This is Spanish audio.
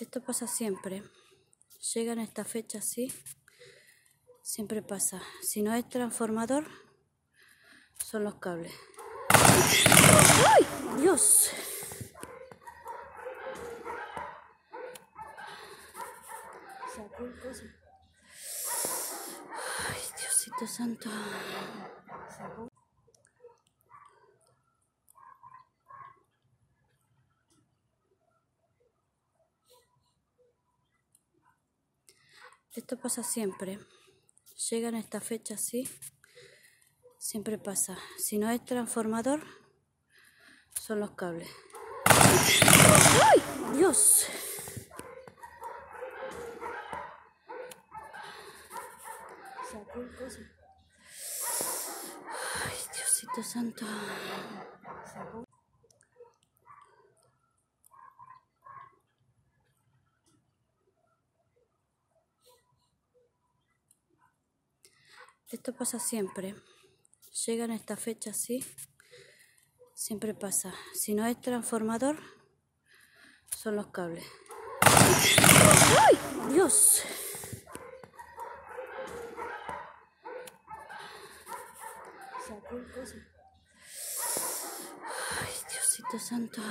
Esto pasa siempre. Llegan a esta fecha, sí. Siempre pasa. Si no es transformador, son los cables. ¡Ay, Dios! Ay, Diosito santo. Esto pasa siempre. Llegan a esta fecha, sí. Siempre pasa. Si no es transformador, son los cables. ¡Ay, Dios! Ay, Diosito santo. Esto pasa siempre. Llegan a esta fecha, sí. Siempre pasa. Si no es transformador, son los cables. ¡Ay, Dios! Ay, Diosito santo.